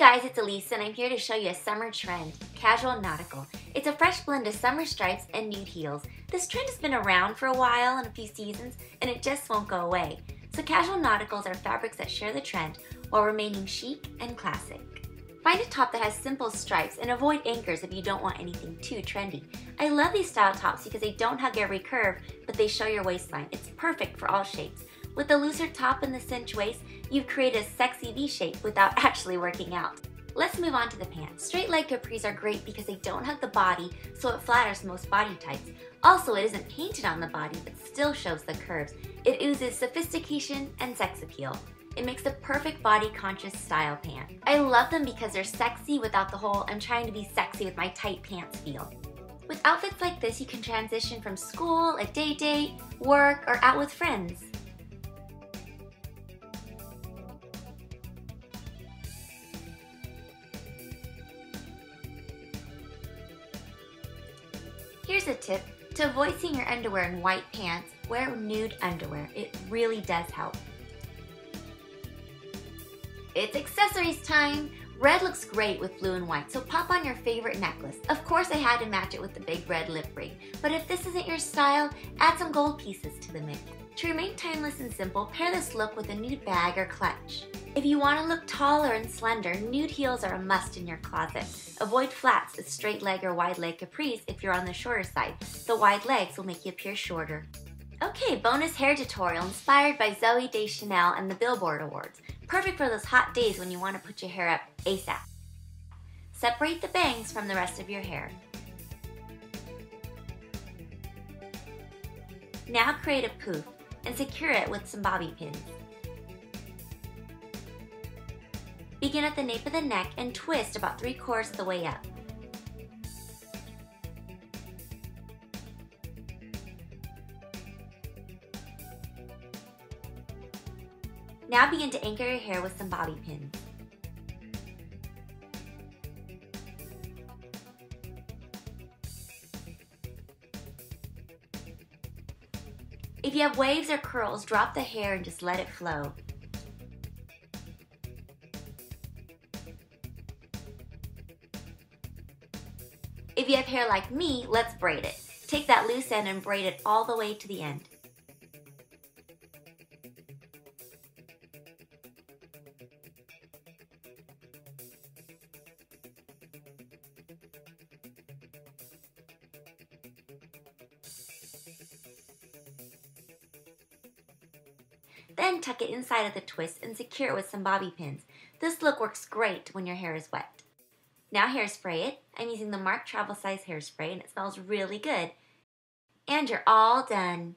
guys, it's Elisa and I'm here to show you a summer trend, casual nautical. It's a fresh blend of summer stripes and nude heels. This trend has been around for a while and a few seasons and it just won't go away. So casual nauticals are fabrics that share the trend while remaining chic and classic. Find a top that has simple stripes and avoid anchors if you don't want anything too trendy. I love these style tops because they don't hug every curve, but they show your waistline. It's perfect for all shapes. With the looser top and the cinch waist, you've created a sexy V-shape without actually working out. Let's move on to the pants. Straight leg capris are great because they don't hug the body, so it flatters most body types. Also, it isn't painted on the body, but still shows the curves. It oozes sophistication and sex appeal. It makes the perfect body-conscious style pant. I love them because they're sexy without the whole "I'm trying to be sexy with my tight pants" feel. With outfits like this, you can transition from school, a day date, work, or out with friends. Here's a tip. To avoid seeing your underwear in white pants, wear nude underwear. It really does help. It's accessories time! Red looks great with blue and white, so pop on your favorite necklace. Of course I had to match it with the big red lip ring, but if this isn't your style, add some gold pieces to the mix. To remain timeless and simple, pair this look with a nude bag or clutch. If you want to look taller and slender, nude heels are a must in your closet. Avoid flats with straight leg or wide leg capris if you're on the shorter side. The wide legs will make you appear shorter. Okay, bonus hair tutorial inspired by Zooey Deschanel and the Billboard Awards. Perfect for those hot days when you want to put your hair up ASAP. Separate the bangs from the rest of your hair. Now create a poof and secure it with some bobby pins. Begin at the nape of the neck and twist about 3/4 the way up. Now begin to anchor your hair with some bobby pins. If you have waves or curls, drop the hair and just let it flow. If you have hair like me, let's braid it. Take that loose end and braid it all the way to the end. Then tuck it inside of the twist and secure it with some bobby pins. This look works great when your hair is wet. Now hairspray it. I'm using the Marc travel size hairspray and it smells really good. And you're all done.